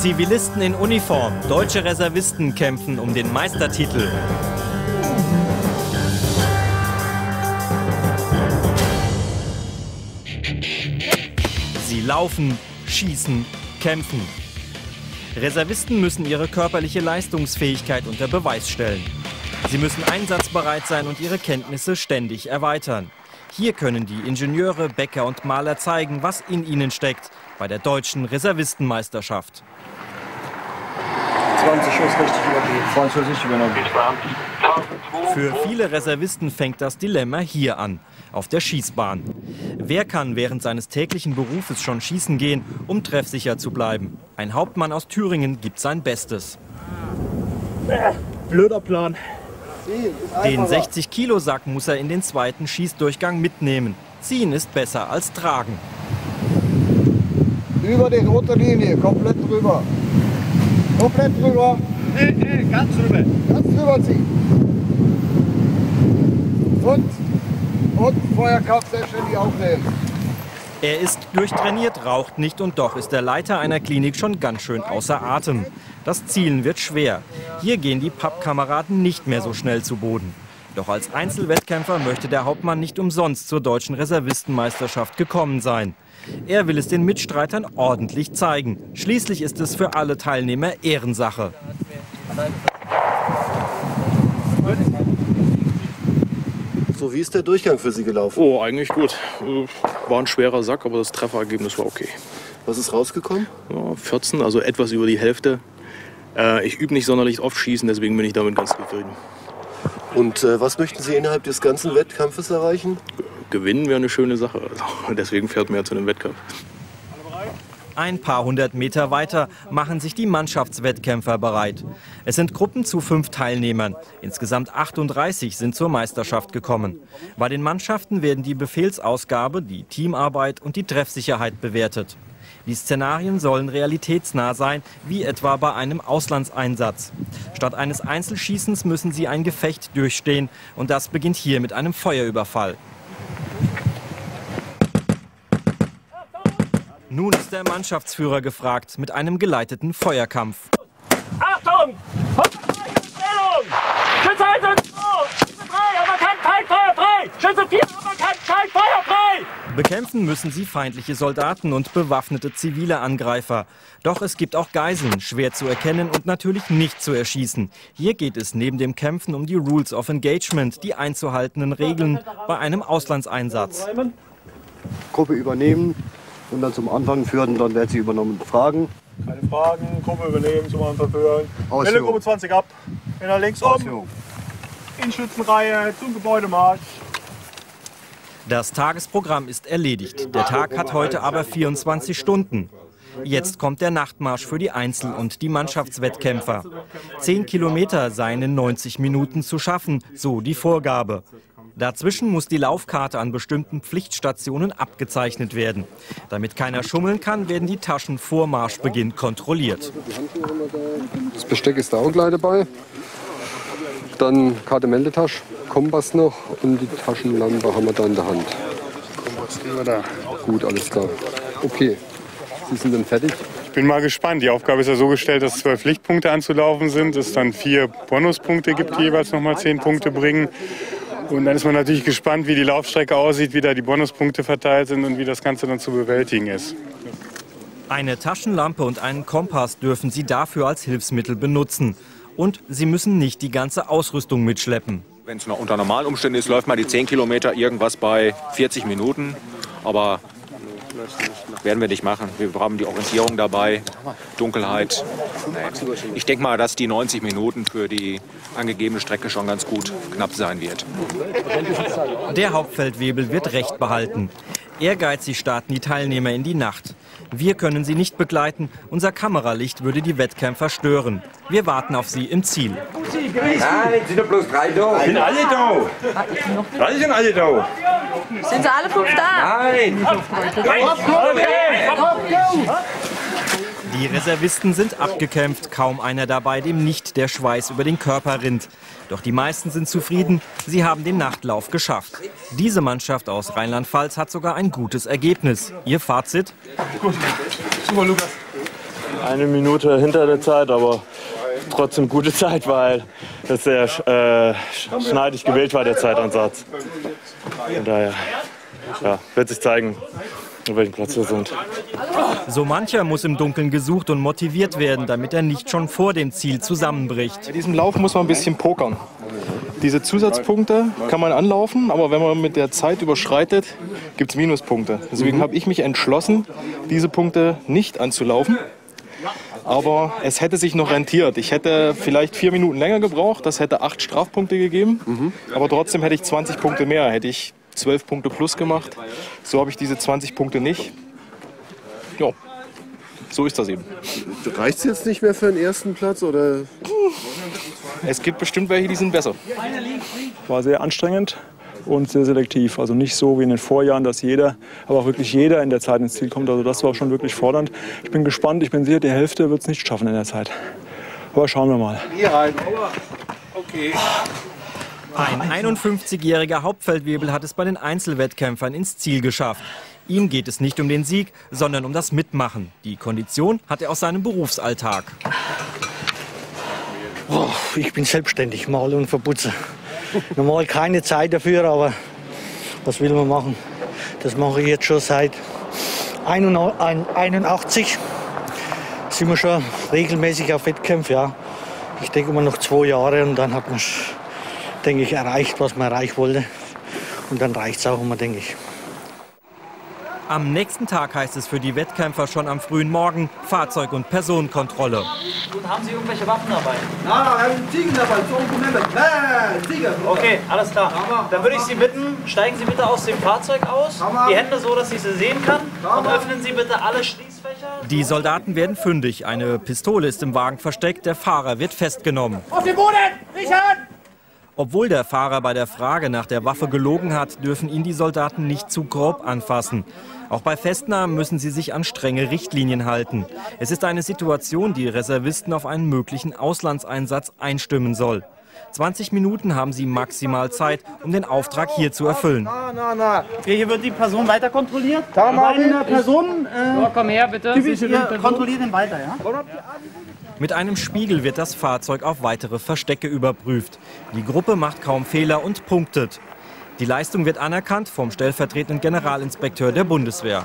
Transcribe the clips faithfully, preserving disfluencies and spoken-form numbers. Zivilisten in Uniform, deutsche Reservisten kämpfen um den Meistertitel. Sie laufen, schießen, kämpfen. Reservisten müssen ihre körperliche Leistungsfähigkeit unter Beweis stellen. Sie müssen einsatzbereit sein und ihre Kenntnisse ständig erweitern. Hier können die Ingenieure, Bäcker und Maler zeigen, was in ihnen steckt bei der deutschen Reservistenmeisterschaft. zwanzig Schuss richtig übergeben. zwanzig Schuss richtig übernommen. Für viele Reservisten fängt das Dilemma hier an, auf der Schießbahn. Wer kann während seines täglichen Berufes schon schießen gehen, um treffsicher zu bleiben? Ein Hauptmann aus Thüringen gibt sein Bestes. Blöder Plan. Den sechzig Kilo Sack muss er in den zweiten Schießdurchgang mitnehmen. Ziehen ist besser als tragen. Über die rote Linie, komplett drüber. Komplett drüber. Nee, nee, ganz drüber. Ganz drüber ziehen. Und, und Feuerkampf selbstständig aufnehmen. Er ist durchtrainiert, raucht nicht und doch ist der Leiter einer Klinik schon ganz schön außer Atem. Das Zielen wird schwer. Hier gehen die Pappkameraden nicht mehr so schnell zu Boden. Doch als Einzelwettkämpfer möchte der Hauptmann nicht umsonst zur deutschen Reservistenmeisterschaft gekommen sein. Er will es den Mitstreitern ordentlich zeigen. Schließlich ist es für alle Teilnehmer Ehrensache. So, wie ist der Durchgang für Sie gelaufen? Oh, eigentlich gut. War ein schwerer Sack, aber das Trefferergebnis war okay. Was ist rausgekommen? Ja, vierzehn, also etwas über die Hälfte. Äh, ich übe nicht sonderlich oft schießen, deswegen bin ich damit ganz zufrieden. Und äh, was möchten Sie innerhalb des ganzen Wettkampfes erreichen? Gewinnen wäre eine schöne Sache. Also, deswegen fährt man ja zu einem Wettkampf. Ein paar hundert Meter weiter machen sich die Mannschaftswettkämpfer bereit. Es sind Gruppen zu fünf Teilnehmern. Insgesamt achtunddreißig sind zur Meisterschaft gekommen. Bei den Mannschaften werden die Befehlsausgabe, die Teamarbeit und die Treffsicherheit bewertet. Die Szenarien sollen realitätsnah sein, wie etwa bei einem Auslandseinsatz. Statt eines Einzelschießens müssen sie ein Gefecht durchstehen. Und das beginnt hier mit einem Feuerüberfall. Nun ist der Mannschaftsführer gefragt mit einem geleiteten Feuerkampf. Achtung! Schütze eins und zwei! Schütze drei, aber kein Feind frei! Schütze vier, aber kein Feuer frei! Bekämpfen müssen sie feindliche Soldaten und bewaffnete zivile Angreifer. Doch es gibt auch Geiseln, schwer zu erkennen und natürlich nicht zu erschießen. Hier geht es neben dem Kämpfen um die Rules of Engagement, die einzuhaltenden Regeln bei einem Auslandseinsatz. Gruppe übernehmen. Und dann zum Anfang führen, dann werden sie übernommen. Fragen? Keine Fragen, Gruppe übernehmen, zum Anfang führen. Welle Gruppe zwanzig ab, Männer links oben, in Schützenreihe, zum Gebäudemarsch. Das Tagesprogramm ist erledigt. Der Tag hat heute aber vierundzwanzig Stunden. Jetzt kommt der Nachtmarsch für die Einzel- und die Mannschaftswettkämpfer. Zehn Kilometer seien in neunzig Minuten zu schaffen, so die Vorgabe. Dazwischen muss die Laufkarte an bestimmten Pflichtstationen abgezeichnet werden. Damit keiner schummeln kann, werden die Taschen vor Marschbeginn kontrolliert. Das Besteck ist da auch gleich dabei. Dann Karte, Meldetasche, Kompass noch und die Taschenlampe haben wir da in der Hand. Gut, alles klar. Okay, Sie sind dann fertig? Ich bin mal gespannt. Die Aufgabe ist ja so gestellt, dass zwei Pflichtpunkte anzulaufen sind, es dann vier Bonuspunkte gibt, die jeweils nochmal zehn Punkte bringen. Und dann ist man natürlich gespannt, wie die Laufstrecke aussieht, wie da die Bonuspunkte verteilt sind und wie das Ganze dann zu bewältigen ist. Eine Taschenlampe und einen Kompass dürfen Sie dafür als Hilfsmittel benutzen. Und Sie müssen nicht die ganze Ausrüstung mitschleppen. Wenn es unter normalen Umständen ist, läuft man die zehn Kilometer irgendwas bei vierzig Minuten. Aber werden wir nicht machen. Wir haben die Orientierung dabei, Dunkelheit. Ich denke mal, dass die neunzig Minuten für die angegebene Strecke schon ganz gut knapp sein wird. Der Hauptfeldwebel wird Recht behalten. Ehrgeizig starten die Teilnehmer in die Nacht. Wir können sie nicht begleiten. Unser Kameralicht würde die Wettkämpfer stören. Wir warten auf sie im Ziel. Nein, sind doch bloß drei da. Sind alle da. Drei sind alle da. Sind sie alle fünf da? Nein. Die Reservisten sind abgekämpft. Kaum einer dabei, dem nicht der Schweiß über den Körper rinnt. Doch die meisten sind zufrieden. Sie haben den Nachtlauf geschafft. Diese Mannschaft aus Rheinland-Pfalz hat sogar ein gutes Ergebnis. Ihr Fazit? Gut. Super, Lukas. eine Minute hinter der Zeit, aber trotzdem gute Zeit, weil das sehr äh, schneidig gewählt war, der Zeitansatz. Von daher ja, wird sich zeigen, auf welchem Platz wir sind. So mancher muss im Dunkeln gesucht und motiviert werden, damit er nicht schon vor dem Ziel zusammenbricht. Bei diesem Lauf muss man ein bisschen pokern. Diese Zusatzpunkte kann man anlaufen, aber wenn man mit der Zeit überschreitet, gibt es Minuspunkte. Deswegen mhm. habe ich mich entschlossen, diese Punkte nicht anzulaufen. Aber es hätte sich noch rentiert. Ich hätte vielleicht vier Minuten länger gebraucht, das hätte acht Strafpunkte gegeben. Mhm. Aber trotzdem hätte ich zwanzig Punkte mehr, hätte ich zwölf Punkte plus gemacht. So habe ich diese zwanzig Punkte nicht. Ja, so ist das eben. Reicht es jetzt nicht mehr für den ersten Platz? Oder? Es gibt bestimmt welche, die sind besser. War sehr anstrengend und sehr selektiv. Also nicht so wie in den Vorjahren, dass jeder, aber auch wirklich jeder in der Zeit ins Ziel kommt. Also das war schon wirklich fordernd. Ich bin gespannt, ich bin sicher, die Hälfte wird es nicht schaffen in der Zeit. Aber schauen wir mal. Ein einundfünfzigjähriger Hauptfeldwebel hat es bei den Einzelwettkämpfern ins Ziel geschafft. Ihm geht es nicht um den Sieg, sondern um das Mitmachen. Die Kondition hat er aus seinem Berufsalltag. Oh, ich bin selbstständig, male und verputze. Normal keine Zeit dafür, aber was will man machen? Das mache ich jetzt schon seit einundachtzig. Sind wir schon regelmäßig auf Wettkämpfe. Ja. Ich denke immer noch zwei Jahre und dann hat man, denke ich, erreicht, was man erreichen wollte. Und dann reicht es auch immer, denke ich. Am nächsten Tag heißt es für die Wettkämpfer schon am frühen Morgen Fahrzeug- und Personenkontrolle. Und haben Sie irgendwelche Waffen dabei? Ja, wir haben einen Ziegen dabei. Okay, alles klar. Dann würde ich Sie bitten, steigen Sie bitte aus dem Fahrzeug aus, die Hände so, dass ich sie sehen kann, und öffnen Sie bitte alle Schließfächer. Die Soldaten werden fündig. Eine Pistole ist im Wagen versteckt, der Fahrer wird festgenommen. Auf den Boden! Richard! Obwohl der Fahrer bei der Frage nach der Waffe gelogen hat, dürfen ihn die Soldaten nicht zu grob anfassen. Auch bei Festnahmen müssen sie sich an strenge Richtlinien halten. Es ist eine Situation, die Reservisten auf einen möglichen Auslandseinsatz einstimmen soll. zwanzig Minuten haben sie maximal Zeit, um den Auftrag hier zu erfüllen. Na, na, na. Hier wird die Person weiter kontrolliert. Da, Marvin, Person. Äh, so, komm her, bitte. Kontrolliert ihn weiter, ja? Ja. Mit einem Spiegel wird das Fahrzeug auf weitere Verstecke überprüft. Die Gruppe macht kaum Fehler und punktet. Die Leistung wird anerkannt vom stellvertretenden Generalinspekteur der Bundeswehr.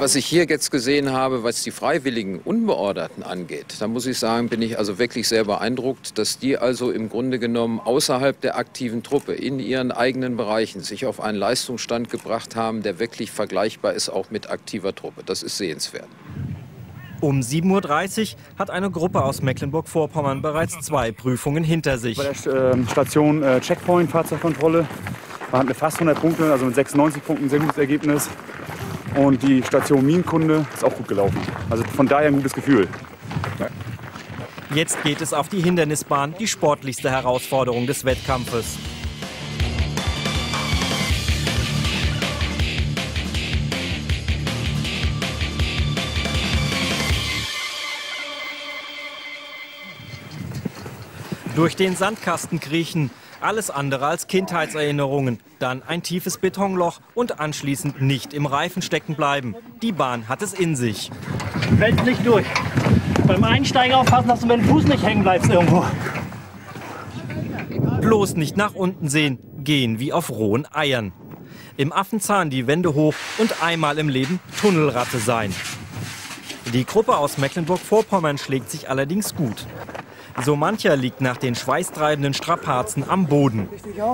Was ich hier jetzt gesehen habe, was die Freiwilligen Unbeorderten angeht, da muss ich sagen, bin ich also wirklich sehr beeindruckt, dass die also im Grunde genommen außerhalb der aktiven Truppe in ihren eigenen Bereichen sich auf einen Leistungsstand gebracht haben, der wirklich vergleichbar ist auch mit aktiver Truppe. Das ist sehenswert. Um sieben Uhr dreißig hat eine Gruppe aus Mecklenburg-Vorpommern bereits zwei Prüfungen hinter sich. Bei der äh, Station äh, Checkpoint, Fahrzeugkontrolle, man hat mit fast hundert Punkten, also mit sechsundneunzig Punkten, ein sehr gutes Ergebnis. Und die Station Minenkunde ist auch gut gelaufen. Also von daher ein gutes Gefühl. Ja. Jetzt geht es auf die Hindernisbahn, die sportlichste Herausforderung des Wettkampfes. Durch den Sandkasten kriechen, alles andere als Kindheitserinnerungen. Dann ein tiefes Betonloch und anschließend nicht im Reifen stecken bleiben. Die Bahn hat es in sich. Du fällst nicht durch. Beim Einsteigen aufpassen, dass du mit dem Fuß nicht hängen bleibst irgendwo. Bloß nicht nach unten sehen, gehen wie auf rohen Eiern. Im Affenzahn die Wände hoch und einmal im Leben Tunnelratte sein. Die Gruppe aus Mecklenburg-Vorpommern schlägt sich allerdings gut. So mancher liegt nach den schweißtreibenden Strapazen am Boden.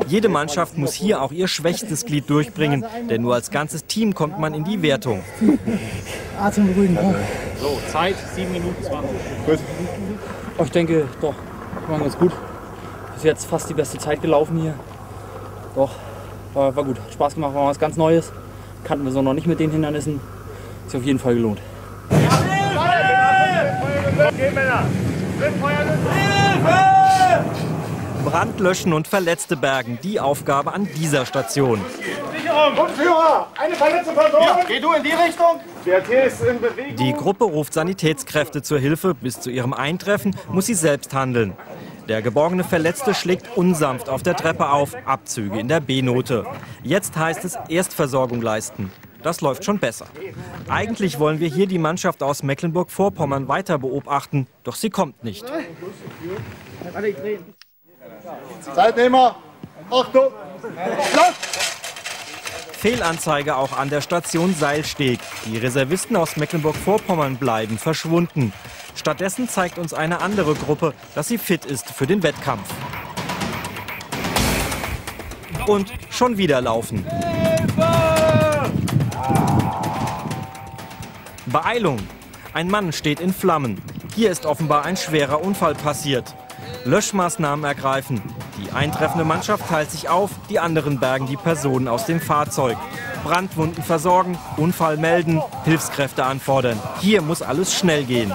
Jede Mannschaft muss hier auch ihr schwächstes Glied durchbringen, denn nur als ganzes Team kommt man in die Wertung. Atem ruhig. So, Zeit sieben Minuten zwanzig. Gut. Ich denke, doch, wir waren ganz gut. Bis jetzt fast die beste Zeit gelaufen hier. Doch, war, war gut. Hat Spaß gemacht, war was ganz Neues. Kannten wir so noch nicht mit den Hindernissen. Ist auf jeden Fall gelohnt. Brand löschen und Verletzte bergen, die Aufgabe an dieser Station. Grundführer, eine verletzte Person. Ja, geh du in die Richtung. Der T ist in Bewegung. Die Gruppe ruft Sanitätskräfte zur Hilfe. Bis zu ihrem Eintreffen muss sie selbst handeln. Der geborgene Verletzte schlägt unsanft auf der Treppe auf. Abzüge in der B-Note. Jetzt heißt es Erstversorgung leisten. Das läuft schon besser. Eigentlich wollen wir hier die Mannschaft aus Mecklenburg-Vorpommern weiter beobachten, doch sie kommt nicht. Zeitnehmer, Achtung! Fehlanzeige auch an der Station Seilsteg. Die Reservisten aus Mecklenburg-Vorpommern bleiben verschwunden. Stattdessen zeigt uns eine andere Gruppe, dass sie fit ist für den Wettkampf. Und schon wieder laufen. Beeilung! Ein Mann steht in Flammen. Hier ist offenbar ein schwerer Unfall passiert. Löschmaßnahmen ergreifen. Die eintreffende Mannschaft teilt sich auf, die anderen bergen die Personen aus dem Fahrzeug. Brandwunden versorgen, Unfall melden, Hilfskräfte anfordern. Hier muss alles schnell gehen.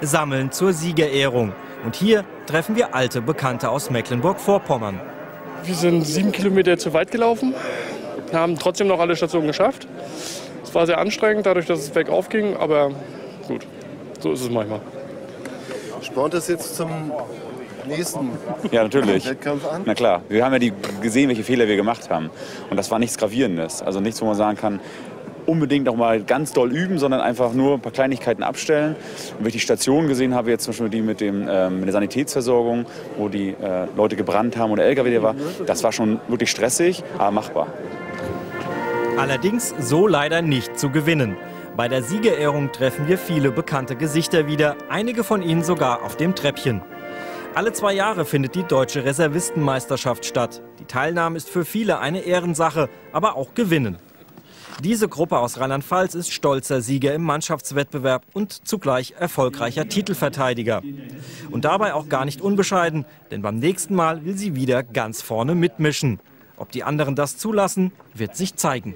Sammeln zur Siegerehrung. Und hier treffen wir alte Bekannte aus Mecklenburg-Vorpommern. Wir sind sieben Kilometer zu weit gelaufen, haben trotzdem noch alle Stationen geschafft. Es war sehr anstrengend, dadurch, dass es bergauf ging, aber gut, so ist es manchmal. Spornt es jetzt zum nächsten ja, natürlich. Wettkampf an? Na klar, wir haben ja die gesehen, welche Fehler wir gemacht haben. Und das war nichts Gravierendes, also nichts, wo man sagen kann, unbedingt noch mal ganz doll üben, sondern einfach nur ein paar Kleinigkeiten abstellen. Und wenn ich die Stationen gesehen habe, jetzt zum Beispiel die mit, dem, äh, mit der Sanitätsversorgung, wo die äh, Leute gebrannt haben oder L K W der war, das war schon wirklich stressig, aber machbar. Allerdings so leider nicht zu gewinnen. Bei der Siegerehrung treffen wir viele bekannte Gesichter wieder, einige von ihnen sogar auf dem Treppchen. Alle zwei Jahre findet die Deutsche Reservistenmeisterschaft statt. Die Teilnahme ist für viele eine Ehrensache, aber auch Gewinnen. Diese Gruppe aus Rheinland-Pfalz ist stolzer Sieger im Mannschaftswettbewerb und zugleich erfolgreicher Titelverteidiger. Und dabei auch gar nicht unbescheiden, denn beim nächsten Mal will sie wieder ganz vorne mitmischen. Ob die anderen das zulassen, wird sich zeigen.